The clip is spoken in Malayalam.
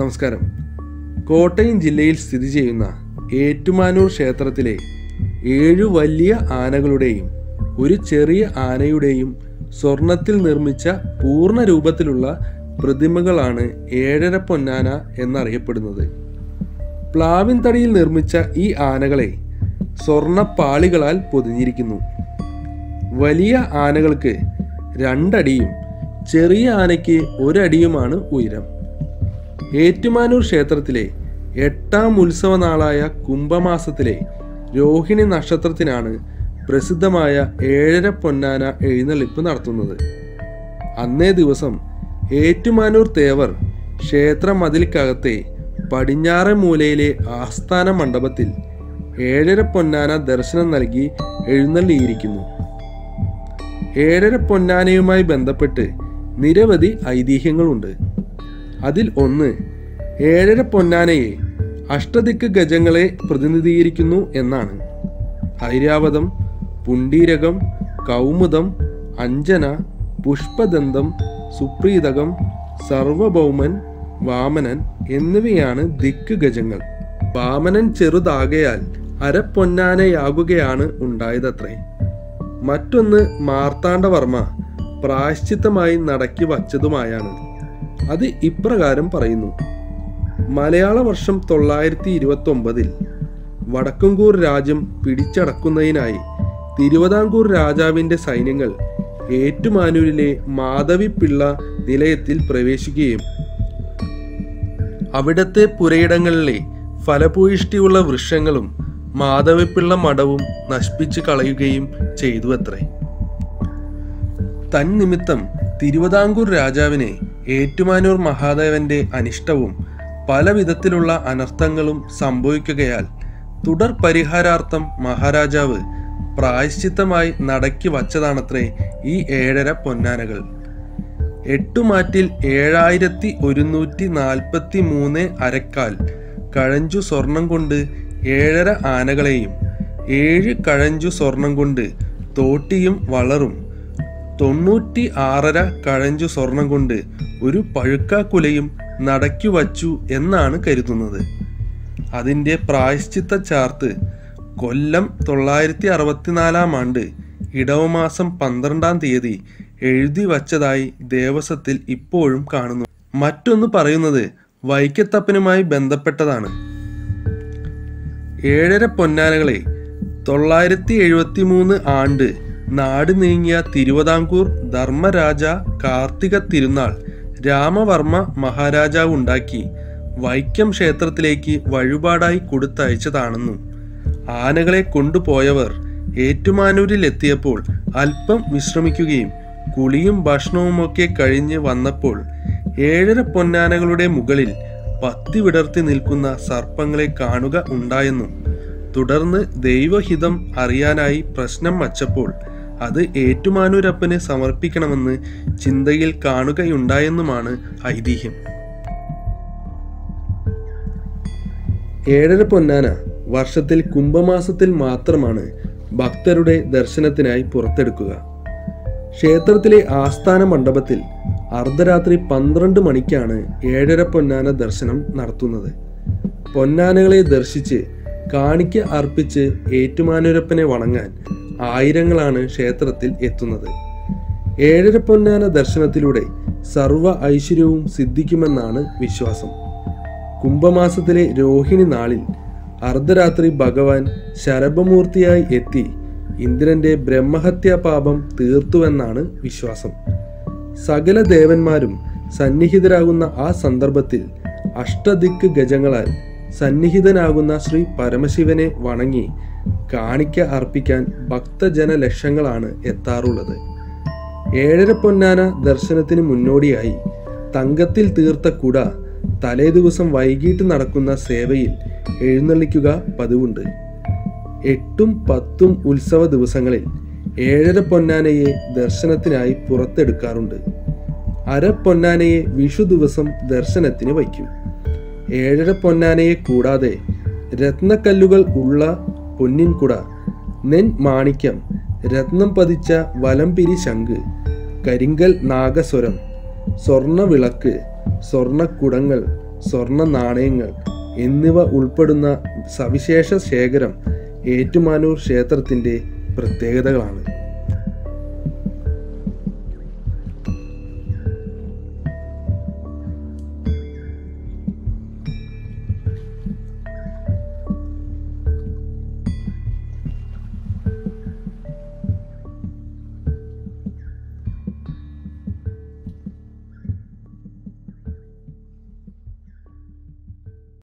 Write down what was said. നമസ്കാരം. കോട്ടയം ജില്ലയിൽ സ്ഥിതി ചെയ്യുന്ന ഏറ്റുമാനൂർ ക്ഷേത്രത്തിലെ 7 വലിയ ആനകളുടെയും ഒരു ചെറിയ ആനയുടെയും സ്വർണത്തിൽ നിർമ്മിച്ച പൂർണ്ണ രൂപത്തിലുള്ള പ്രതിമകളാണ് ഏഴര പൊന്നാന എന്നറിയപ്പെടുന്നത്. പ്ലാവിൻ തടിയിൽ നിർമ്മിച്ച ഈ ആനകളെ സ്വർണ പാളികളാൽ പൊതിഞ്ഞിരിക്കുന്നു. വലിയ ആനകൾക്ക് 2 അടിയും ചെറിയ ആനയ്ക്ക് 1 അടിയുമാണ് ഉയരം. ഏറ്റുമാനൂർ ക്ഷേത്രത്തിലെ 8ാം ഉത്സവ നാളായ കുംഭമാസത്തിലെ രോഹിണി നക്ഷത്രത്തിനാണ് പ്രസിദ്ധമായ ഏഴര പൊന്നാന എഴുന്നള്ളിപ്പ് നടത്തുന്നത്. അന്നേ ദിവസം ഏറ്റുമാനൂർ തേവർ ക്ഷേത്ര മതിൽക്കകത്തെ പടിഞ്ഞാറ് മൂലയിലെ ആസ്ഥാന മണ്ഡപത്തിൽ ഏഴര പൊന്നാന ദർശനം നൽകി എഴുന്നള്ളിയിരിക്കുന്നു. ഏഴര പൊന്നാനയുമായി ബന്ധപ്പെട്ട് നിരവധി ഐതിഹ്യങ്ങളുണ്ട്. അതിൽ ഒന്ന്, ഏഴര പൊന്നാനയെ അഷ്ടദിക്ക് ഗജങ്ങളെ പ്രതിനിധീകരിക്കുന്നു എന്നാണ്. ഐരാവതം, പുണ്ടീരകം, കൗമുദം, അഞ്ജന, പുഷ്പദന്തം, സുപ്രീതകം, സർവഭൗമൻ, വാമനൻ എന്നിവയാണ് ദിക്ക് ഗജങ്ങൾ. വാമനൻ ചെറുതാകയാൽ അരപ്പൊന്നാനയാകുകയാണ് ഉണ്ടായതത്രേ. മറ്റൊന്ന് മാർത്താണ്ഡവർമ്മ പ്രായശ്ചിത്തമായി നടക്കി വച്ചതുമായാണ്. അത് ഇപ്രകാരം പറയുന്നു. മലയാള വർഷം 929 വടക്കുംകൂർ രാജ്യം പിടിച്ചടക്കുന്നതിനായി തിരുവിതാംകൂർ രാജാവിൻ്റെ സൈന്യങ്ങൾ ഏറ്റുമാനൂരിലെ മാധവിപ്പിള്ള നിലയത്തിൽ പ്രവേശിക്കുകയും അവിടത്തെ പുരയിടങ്ങളിലെ ഫലഭൂയിഷ്ടിയുള്ള വൃക്ഷങ്ങളും മാധവിപ്പിള്ള മഠവും നശിപ്പിച്ച് കളയുകയും ചെയ്തു അത്രേ. തന്നിമിത്തം തിരുവിതാംകൂർ രാജാവിനെ ഏറ്റുമാനൂർ മഹാദേവന്റെ അനിഷ്ടവും പല വിധത്തിലുള്ള അനർത്ഥങ്ങളും സംഭവിക്കുകയാൽ തുടർ പരിഹാരാർത്ഥം മഹാരാജാവ് പ്രായശ്ചിത്തമായി നടക്കി വച്ചതാണത്രേ ഈ ഏഴര പൊന്നാനകൾ. 8 മാറ്റിൽ 7143 അരക്കാൽ കഴഞ്ചു സ്വർണം കൊണ്ട് 7 ആനകളെയും 7 കഴഞ്ചു സ്വർണം കൊണ്ട് തോട്ടിയും വളറും 96 കഴഞ്ചു സ്വർണം കൊണ്ട് ഒരു പഴുക്കാക്കുലയും നടക്കി വച്ചു എന്നാണ് കരുതുന്നത്. അതിൻ്റെ പ്രായശ്ചിത്ത ചാർത്ത് കൊല്ലം 964-ാം ആണ്ട് ഇടവമാസം 12-ാം തീയതി എഴുതി വച്ചതായി ദേവസ്വത്തിൽ ഇപ്പോഴും കാണുന്നു. മറ്റൊന്ന് പറയുന്നത് വൈക്കത്തപ്പനുമായി ബന്ധപ്പെട്ടതാണ്. ഏഴര പൊന്നാനകളെ 973 ആണ്ട് നാട് നീങ്ങിയ തിരുവിതാംകൂർ ധർമ്മരാജ കാർത്തിക തിരുനാൾ രാമവർമ്മ മഹാരാജാവ് ഉണ്ടാക്കി വൈക്കം ക്ഷേത്രത്തിലേക്ക് വഴിപാടായി കൊടുത്തയച്ചതാണെന്നും ആനകളെ കൊണ്ടുപോയവർ ഏറ്റുമാനൂരിലെത്തിയപ്പോൾ അല്പം വിശ്രമിക്കുകയും കുളിയും ഭക്ഷണവുമൊക്കെ കഴിഞ്ഞ് വന്നപ്പോൾ ഏഴര പൊന്നാനകളുടെ മുകളിൽ പത്തി വിടർത്തി നിൽക്കുന്ന സർപ്പങ്ങളെ കാണുക ഉണ്ടായെന്നും തുടർന്ന് ദൈവഹിതം അറിയാനായി പ്രശ്നം വച്ചപ്പോൾ അത് ഏറ്റുമാനൂരപ്പനെ സമർപ്പിക്കണമെന്ന് ചിന്തയിൽ കാണുകയുണ്ടായെന്നുമാണ് ഐതിഹ്യം. ഏഴര പൊന്നാന വർഷത്തിൽ കുംഭമാസത്തിൽ മാത്രമാണ് ഭക്തരുടെ ദർശനത്തിനായി പുറത്തെടുക്കുക. ക്ഷേത്രത്തിലെ ആസ്ഥാന മണ്ഡപത്തിൽ അർദ്ധരാത്രി 12 മണിക്കാണ് ഏഴര പൊന്നാന ദർശനം നടത്തുന്നത്. പൊന്നാനകളെ ദർശിച്ച് കാണിക്ക് അർപ്പിച്ച് ഏറ്റുമാനൂരപ്പനെ വണങ്ങാൻ ആയിരങ്ങളാണ് ക്ഷേത്രത്തിൽ എത്തുന്നത്. ഏഴര പൊന്നാന ദർശനത്തിലൂടെ സർവ്വ ഐശ്വര്യവും സിദ്ധിക്കുമെന്നാണ് വിശ്വാസം. കുംഭമാസത്തിലെ രോഹിണി നാളിൽ അർദ്ധരാത്രി ഭഗവാൻ ശരഭമൂർത്തിയായി എത്തി ഇന്ദ്രൻ്റെ ബ്രഹ്മഹത്യാ പാപം തീർത്തുവെന്നാണ് വിശ്വാസം. സകല ദേവന്മാരും സന്നിഹിതരാകുന്ന ആ സന്ദർഭത്തിൽ അഷ്ടദിക്ക് ഗജങ്ങളാൽ സന്നിഹിതനാകുന്ന ശ്രീ പരമശിവനെ വണങ്ങി കാണിക്ക അർപ്പിക്കാൻ ഭക്തജന ലക്ഷങ്ങളാണ് എത്താറുള്ളത്. ഏഴര പൊന്നാന ദർശനത്തിന് മുന്നോടിയായി തങ്കത്തിൽ തീർത്ത കുട തലേ ദിവസം വൈകിട്ട് നടക്കുന്ന സേവയിൽ എഴുന്നള്ളിക്കുക പതിവുണ്ട്. 8ഉം 10ഉം ഉത്സവ ദിവസങ്ങളിൽ ഏഴര പൊന്നാനയെ ദർശനത്തിനായി പുറത്തെടുക്കാറുണ്ട്. അര പൊന്നാനയെ വിഷു ദിവസം ദർശനത്തിന് വയ്ക്കും. ഏഴര പൊന്നാനയെ കൂടാതെ രത്നക്കല്ലുകൾ ഉള്ള പൊന്നിൻകുട, നെന്മാണിക്യം, രത്നം പതിച്ച വലംപിരി ശംഖ്, കരിങ്കൽ നാഗസ്വരം, സ്വർണ്ണവിളക്ക്, സ്വർണ്ണക്കുടങ്ങൾ, സ്വർണ്ണ നാണയങ്ങൾ എന്നിവ ഉൾപ്പെടുന്ന സവിശേഷ ശേഖരം ഏറ്റുമാനൂർ ക്ഷേത്രത്തിൻ്റെ പ്രത്യേകതകളാണ്.